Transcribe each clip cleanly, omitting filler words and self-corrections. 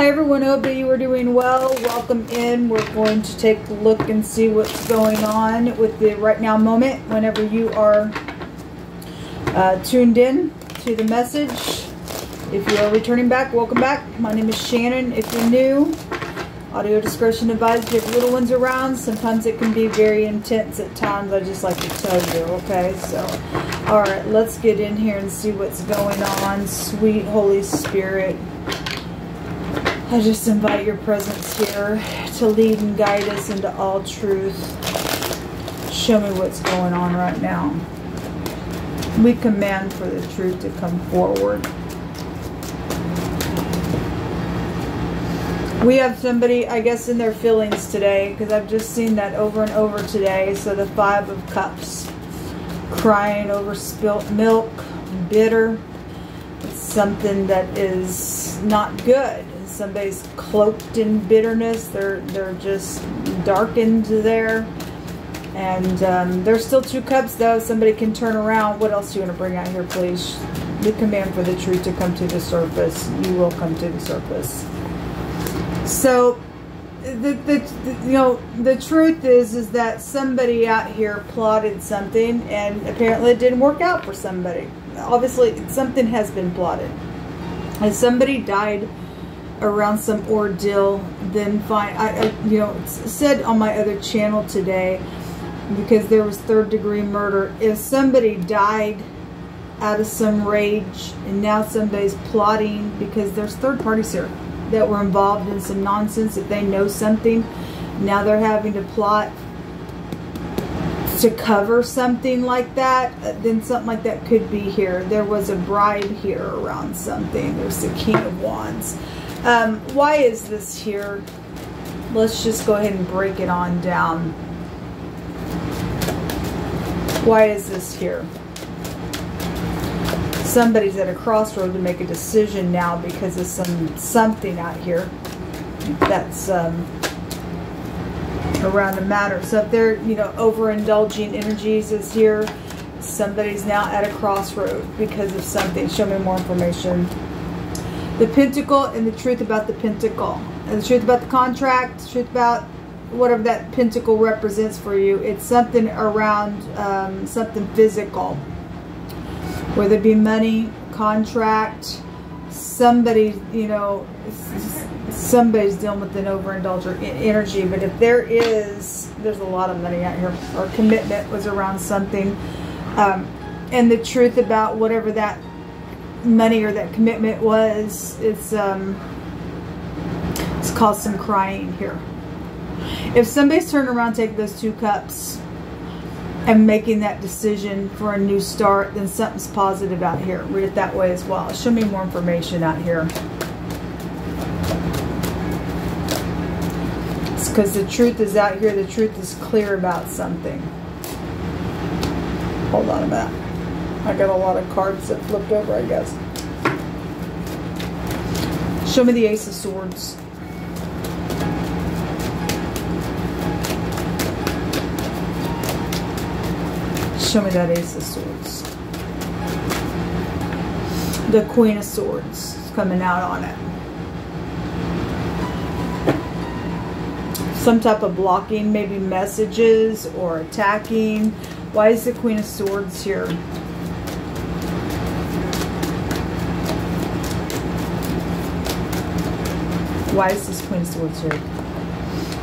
Hi everyone, hope that you are doing well. Welcome in. We're going to take a look and see what's going on with the right now moment whenever you are tuned in to the message. If you are returning back, welcome back. My name is Shannon. If you're new, audio discretion advised. If little ones around, sometimes it can be very intense at times. I just like to tell you, okay? So, all right, let's get in here and see what's going on. Sweet Holy Spirit, I just invite your presence here to lead and guide us into all truth. Show me what's going on right now. We command for the truth to come forward. We have somebody, I guess, in their feelings today, because I've just seen that over and over today. So the Five of Cups, crying over spilt milk, bitter. It's something that is not good. Somebody's cloaked in bitterness. They're just darkened there. And there's still two cups, though. Somebody can turn around. What else do you want to bring out here, please? We command for the truth to come to the surface. You will come to the surface. So, the truth is that somebody out here plotted something, and apparently it didn't work out for somebody. Obviously, something has been plotted. And somebody died around some ordeal. Then find, I said on my other channel today, because there was third-degree murder. If somebody died out of some rage, and now somebody's plotting, because there's third parties here that were involved in some nonsense, that they know something. Now they're having to plot to cover something like that. Then something like that could be here. There was a bride here around something. There's the King of Wands. Why is this here? Let's just go ahead and break it on down. Why is this here? Somebody's at a crossroad to make a decision now because of something out here that's around a matter. So if they're, overindulging energies is here, somebody's now at a crossroad because of something. Show me more information. The Pentacle and the truth about the Pentacle. And the truth about the contract, the truth about whatever that Pentacle represents for you. It's something around something physical. Whether it be money, contract, somebody, somebody's dealing with an overindulgent energy. But if there's a lot of money out here, or commitment was around something. And the truth about whatever that money or that commitment was, it's caused some crying here. If somebody's turned around, take those two cups, and making that decision for a new start, then something's positive out here. Read it that way as well. Show me more information out here. It's because the truth is out here. The truth is clear about something. Hold on a minute. I got a lot of cards that flipped over, I guess. Show me the Ace of Swords. Show me that Ace of Swords. The Queen of Swords is coming out on it. Some type of blocking, maybe messages or attacking. Why is the Queen of Swords here? Why is this Queen of Swords here?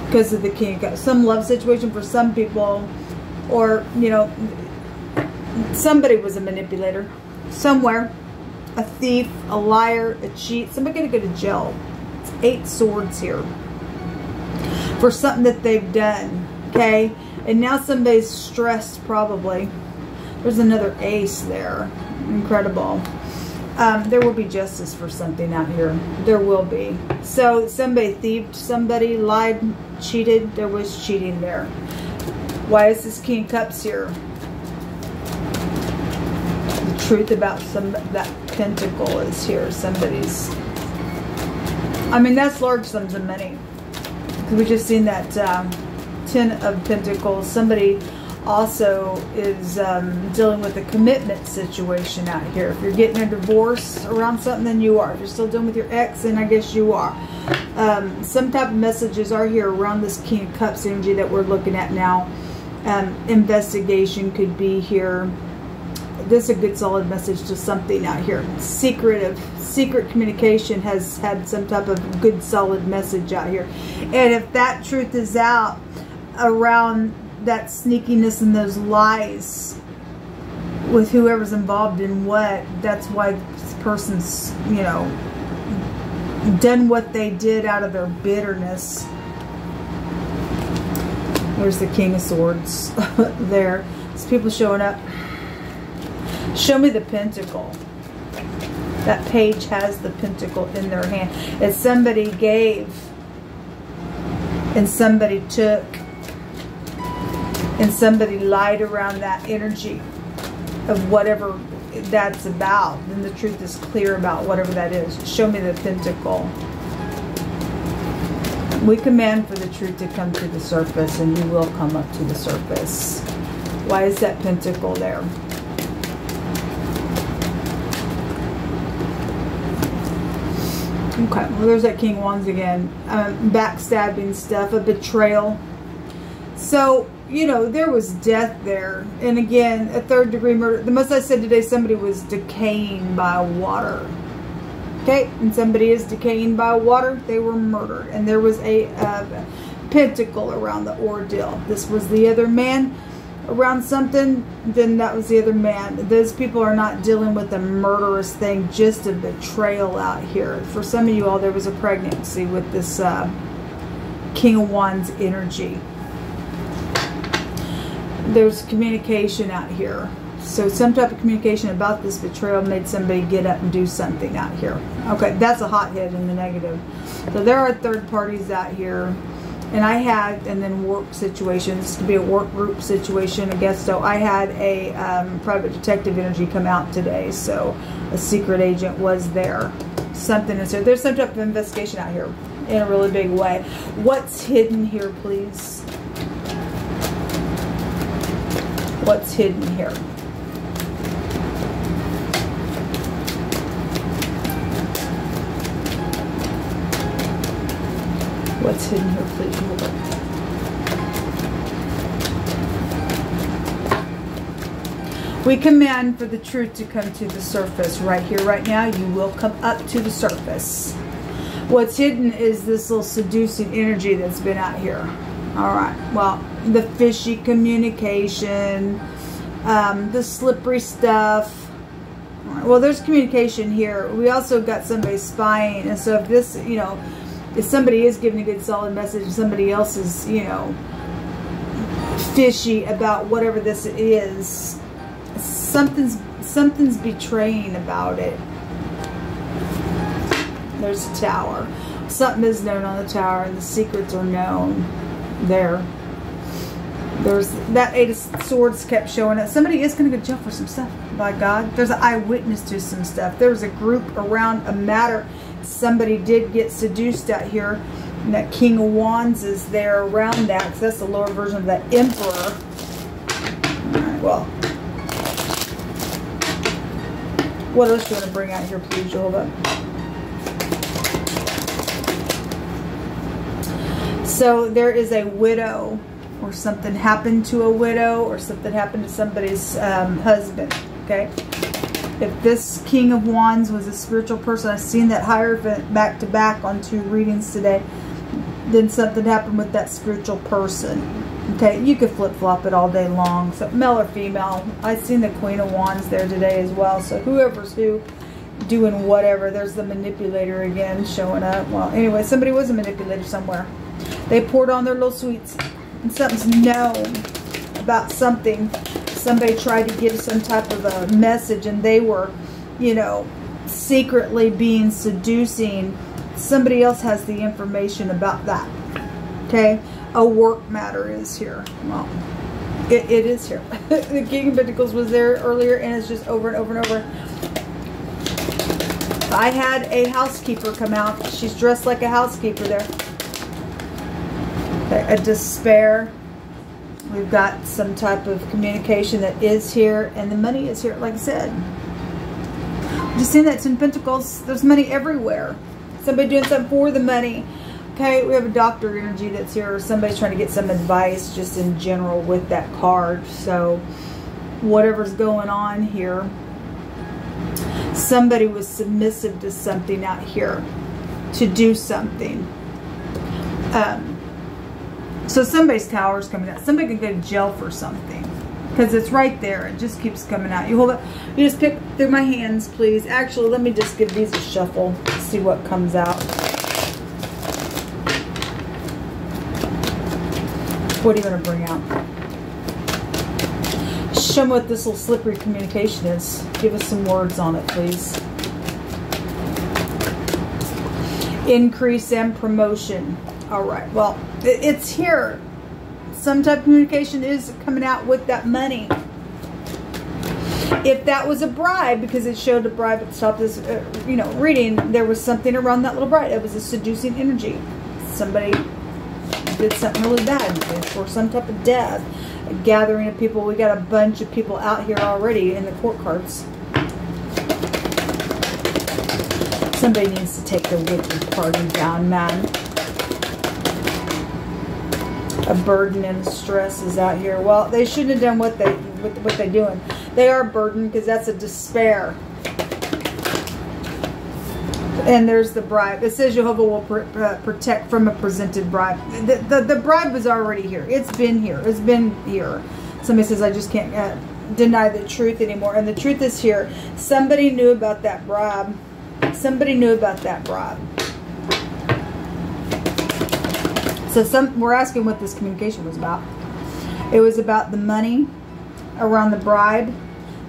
Because of the King of Cups. Some love situation for some people, or, somebody was a manipulator somewhere, a thief, a liar, a cheat. Somebody got to go to jail. It's 8 swords here for something that they've done, okay? And now somebody's stressed probably. There's another ace there. Incredible. There will be justice for something out here. There will be. So somebody thieved, somebody lied, cheated. There was cheating there. Why is this King of Cups here? The truth about that Pentacle is here. Somebody's. I mean, that's large sums of money. We just seen that 10 of Pentacles. Somebody also is dealing with a commitment situation out here. If you're getting a divorce around something, then you are. If you're still dealing with your ex, then I guess you are. Some type of messages are here around this King of Cups energy that we're looking at now. Investigation could be here. This is a good solid message to something out here. Secret communication has had some type of good solid message out here. And if that truth is out around that sneakiness and those lies with whoever's involved in what, that's why this person's, you know, done what they did out of their bitterness. There's the King of Swords there. There's people showing up. Show me the pentacle. That page has the pentacle in their hand. It's somebody gave and somebody took and somebody lied around that energy of whatever that's about. Then the truth is clear about whatever that is. Show me the pentacle. We command for the truth to come to the surface, and you will come up to the surface. Why is that pentacle there? Okay, well, there's that King of Wands again. Backstabbing stuff, a betrayal. So, you know, there was death there. And again, a third degree murder. The most I said today, somebody was decaying by water. Okay, and somebody is decaying by water. They were murdered. And there was a pentacle around the ordeal. This was the other man around something, then that was the other man. Those people are not dealing with a murderous thing, just a betrayal out here. For some of you all, there was a pregnancy with this King of Wands energy. There's communication out here. So some type of communication about this betrayal made somebody get up and do something out here. Okay, that's a hothead in the negative. So there are third parties out here. And I had, and then work situations, to be a work group situation, I guess. So I had a private detective energy come out today. So a secret agent was there. Something is there. There's some type of investigation out here in a really big way. What's hidden here, please? What's hidden here? What's hidden here, please? Hold on. We command for the truth to come to the surface right here, right now. You will come up to the surface. What's hidden is this little seducing energy that's been out here. All right. Well, the fishy communication, the slippery stuff. All right. Well, there's communication here. We also got somebody spying, and so if this, you know, if somebody is giving a good solid message and somebody else is, you know, fishy about whatever this is, something's betraying about it. There's a tower. Something is known on the tower and the secrets are known there. There's that Eight of Swords kept showing up. Somebody is going to go to jail for some stuff. By God, there's an eyewitness to some stuff. There was a group around a matter. Somebody did get seduced out here, and that King of Wands is there around that, because that's the lower version of that Emperor. All right, well, what else do you want to bring out here, please? Hold up. So there is a widow, or something happened to a widow, or something happened to somebody's husband. Okay. If this King of Wands was a spiritual person, I've seen that Hierophant back to back on 2 readings today, then something happened with that spiritual person. Okay, you could flip-flop it all day long. So male or female, I've seen the Queen of Wands there today as well. So whoever's who, doing whatever. There's the manipulator again showing up. Well, anyway, somebody was a manipulator somewhere. They poured on their little sweets, and something's known about something. Somebody tried to give some type of a message, and they were, you know, secretly being seducing. Somebody else has the information about that. Okay? A work matter is here. Well, it is here. The King of Pentacles was there earlier, and it's just over and over and over. I had a housekeeper come out. She's dressed like a housekeeper there. Okay, a despair. We've got some type of communication that is here, and the money is here, like I said. Just seeing that 10 Pentacles, there's money everywhere. Somebody doing something for the money. Okay, we have a doctor energy that's here, or somebody's trying to get some advice just in general with that card. So whatever's going on here, somebody was submissive to something out here to do something. So somebody's tower is coming out. Somebody can go to jail for something because it's right there. It just keeps coming out. You hold up. You just pick through my hands, please. Actually, let me just give these a shuffle, see what comes out. What are you going to bring out? Show me what this little slippery communication is. Give us some words on it, please. Increase and promotion. All right, well, it's here. Some type of communication is coming out with that money. If that was a bribe, because it showed a bribe at the top of this reading, there was something around that little bribe. It was a seducing energy. Somebody did something really bad, or some type of death. A gathering of people. We got a bunch of people out here already in the court cards. Somebody needs to take the wicked party down, man. A burden and stress is out here. Well, they shouldn't have done what they're doing. They are burdened because that's a despair. And there's the bribe. It says Jehovah will protect from a presented bribe. The bribe was already here. It's been here. It's been here. Somebody says, I just can't deny the truth anymore. And the truth is here. Somebody knew about that bribe. Somebody knew about that bribe. So we're asking what this communication was about. It was about the money around the bribe.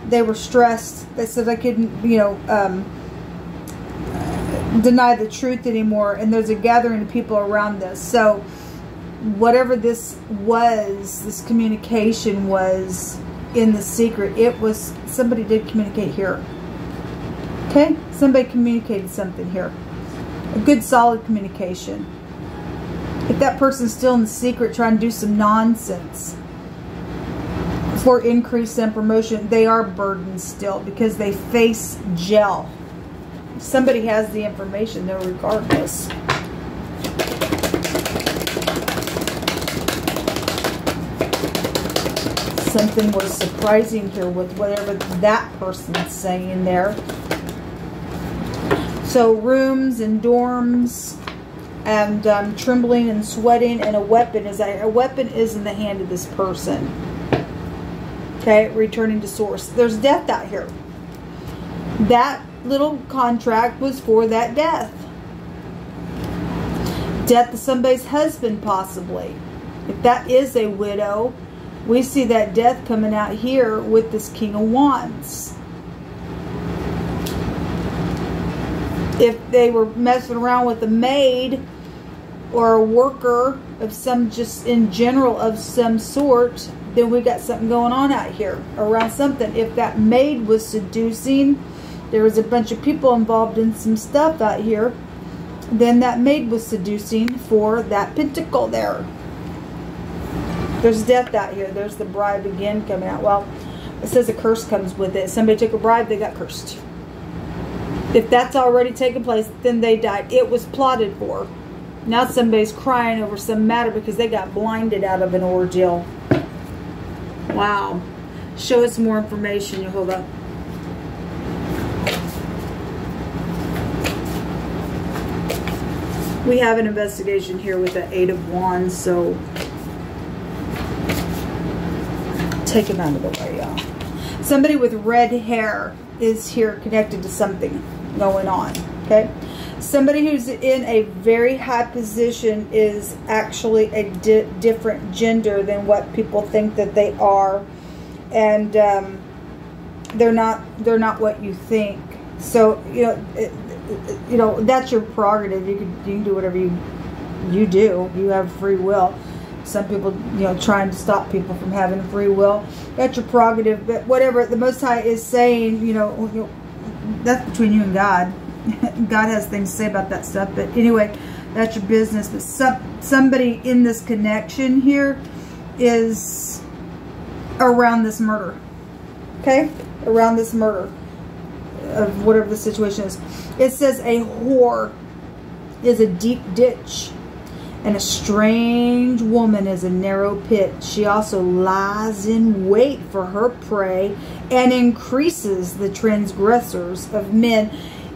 They were stressed. They said they couldn't, deny the truth anymore. And there's a gathering of people around this. So whatever this was, this communication was in the secret. It was, somebody did communicate here. Okay? Somebody communicated something here. A good, solid communication. If that person's still in the secret trying to do some nonsense for increase and promotion, they are burdened still because they face jail. Somebody has the information though regardless. Something was surprising here with whatever that person's saying there. So rooms and dorms. And trembling and sweating, and a weapon is in the hand of this person. Okay, returning to source. There's death out here. That little contract was for that death. Death of somebody's husband, possibly. If that is a widow, we see that death coming out here with this King of Wands. If they were messing around with a maid, or a worker of some, just in general of some sort, then we got something going on out here around something. If that maid was seducing, there was a bunch of people involved in some stuff out here, then that maid was seducing for that pentacle there. There's death out here. There's the bribe again coming out. Well, it says a curse comes with it. Somebody took a bribe, they got cursed. If that's already taken place, then they died. It was plotted for. Now somebody's crying over some matter because they got blinded out of an ordeal. Wow. Show us more information, Jehovah. We have an investigation here with the Eight of Wands, so take him out of the way, y'all. Somebody with red hair is here connected to something going on. Okay? Somebody who's in a very high position is actually a different gender than what people think that they are, and they're not what you think. So that's your prerogative. You can do whatever you do. You have free will. Some people, trying to stop people from having free will. That's your prerogative. But whatever the Most High is saying, that's between you and God. God has things to say about that stuff. But anyway, that's your business. But somebody in this connection here is around this murder, okay? Around this murder of whatever the situation is. It says a whore is a deep ditch, and a strange woman is a narrow pit. She also lies in wait for her prey and increases the transgressors of men.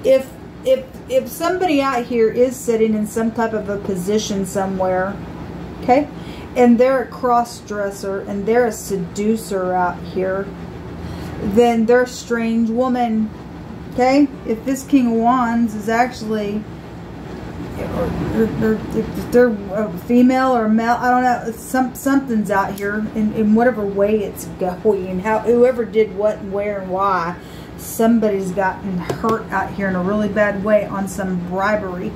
If somebody out here is sitting in some type of a position somewhere, okay, and they're a cross-dresser and they're a seducer out here, then they're a strange woman, okay? If this King of Wands is actually, if they're a female or a male, I don't know, something's out here in whatever way it's going, whoever did what and where and why, somebody's gotten hurt out here in a really bad way on some bribery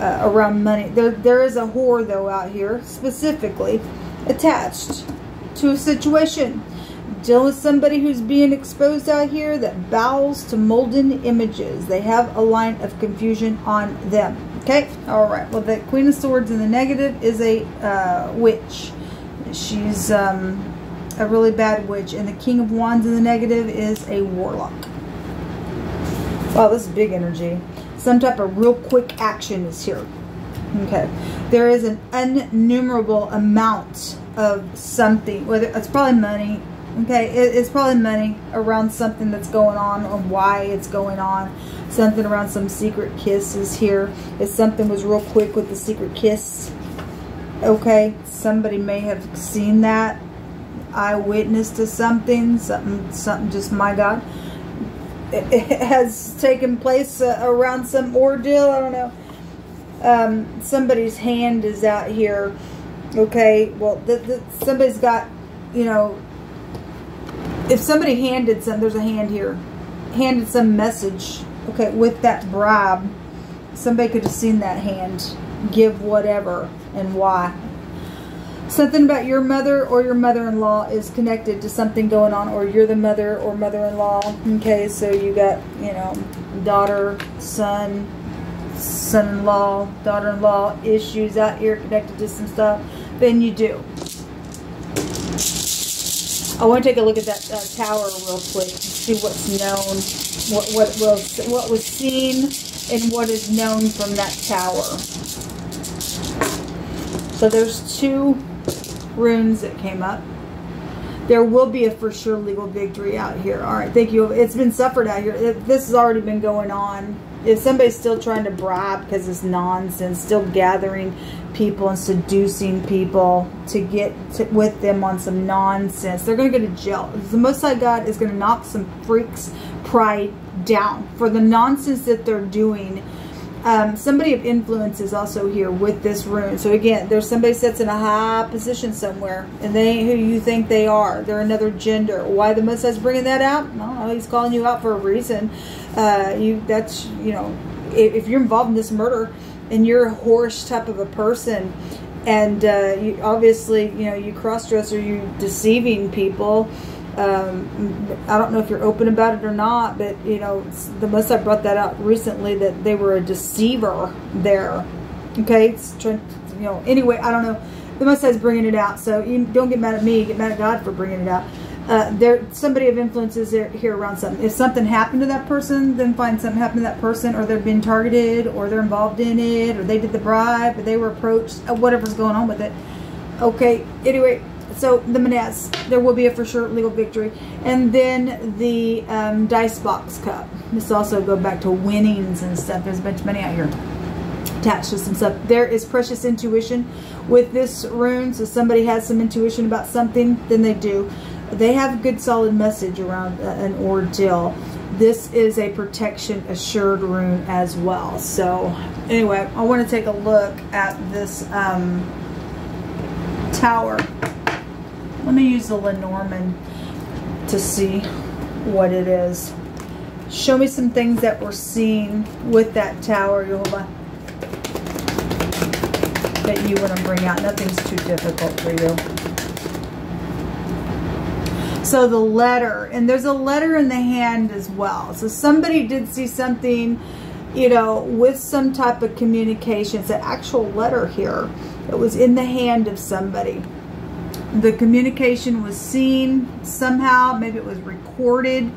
around money. There is a whore, though, out here, specifically attached to a situation. Deal with somebody who's being exposed out here that bows to molten images. They have a line of confusion on them. Okay, all right. Well, the Queen of Swords in the negative is a witch. She's a really bad witch. And the King of Wands in the negative is a warlock. Wow, this is big energy. Some type of real quick action is here. Okay. There is an innumerable amount of something. Whether it's probably money. Okay, it's probably money around something that's going on or why it's going on. Something around some secret kiss is here. If something was real quick with the secret kiss, okay, somebody may have seen that, eyewitness to something just, my God, it has taken place around some ordeal, I don't know. Somebody's hand is out here, okay, well, somebody's got, you know, if somebody handed some, there's a hand here, handed some message, okay, with that bribe, somebody could have seen that hand give whatever and why. Something about your mother or your mother-in-law is connected to something going on, or you're the mother or mother-in-law, okay, so you got, you know, daughter, son, son-in-law, daughter-in-law issues out here connected to some stuff, then you do. I want to take a look at that tower real quick and see what's known, what was seen, and what is known from that tower. So there's two runes that came up. There will be a for sure legal victory out here. All right, thank you. It's been suffered out here. This has already been going on. If somebody's still trying to bribe because it's nonsense, still gathering people and seducing people to get to, with them on some nonsense, they're going to go to jail. The Most High God is going to knock some freaks' pride down for the nonsense that they're doing. Somebody of influence is also here with this rune. So again, there's somebody that's in a high position somewhere, and they ain't who you think they are. They're another gender. Why the Most High's bringing that out? I don't know. He's calling you out for a reason. That's, you know, if you're involved in this murder and you're a whorish type of a person, and you obviously, you know, you cross-dresser, you deceiving people. I don't know if you're open about it or not, but, you know, the Most High brought that out recently, that they were a deceiver there. Okay, you know, anyway, I don't know. The Most High's bringing it out, so you don't get mad at me. Get mad at God for bringing it out. Somebody of influence is here around something. If something happened to that person, then find something happened to that person, or they've been targeted, or they're involved in it, or they did the bribe, or they were approached, whatever's going on with it. Okay, anyway, so the Maness, there will be a for sure legal victory. And then the dice box cup. This also go back to winnings and stuff. There's a bunch of money out here attached to some stuff. There is precious intuition with this rune. So somebody has some intuition about something, then they do. They have a good solid message around an ordeal. This is a protection assured rune as well. So anyway, I want to take a look at this tower. Let me use the Lenormand to see what it is. Show me some things that we're seeing with that tower, Yola, that you want to bring out. Nothing's too difficult for you. So the letter, and there's a letter in the hand as well. So somebody did see something, you know, with some type of communication. It's an actual letter here. It was in the hand of somebody. The communication was seen somehow. Maybe it was recorded.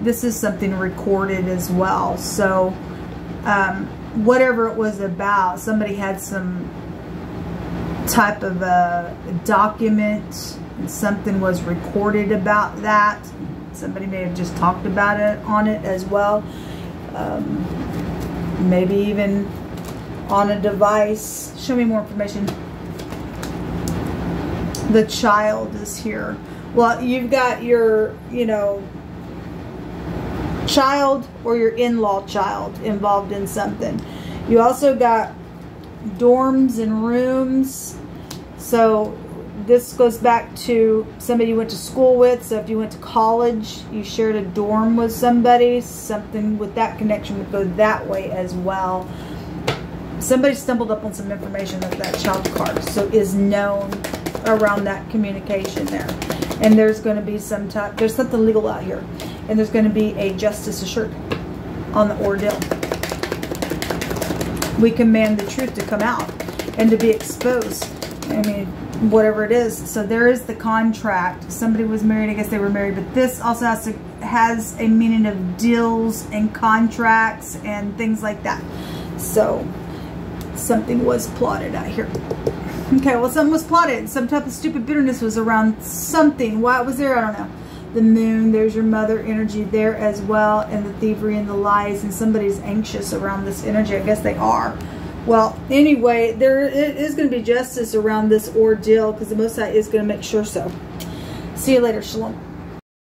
This is something recorded as well. So whatever it was about, somebody had some type of a document and something was recorded about that. Somebody may have just talked about it on it as well. Maybe even on a device. Show me more information. The child is here. Well, you've got your, you know, child or your in-law child involved in something. You also got dorms and rooms. So this goes back to somebody you went to school with. So if you went to college, you shared a dorm with somebody, something with that connection would go that way as well. Somebody stumbled up on some information of that child card, so is known around that communication there. And there's going to be some type, there's something legal out here, and there's going to be a justice assured on the ordeal. We command the truth to come out and to be exposed. I mean, whatever it is. So there is the contract. Somebody was married. I guess they were married. But this also has a meaning of deals and contracts and things like that. So something was plotted out here. Okay, well, something was plotted. Some type of stupid bitterness was around something. Why it was there, I don't know. The moon, there's your mother energy there as well, and the thievery and the lies, and somebody's anxious around this energy. I guess they are. Well, anyway, there is going to be justice around this ordeal because the Most High is going to make sure so. See you later. Shalom.